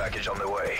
package on the way.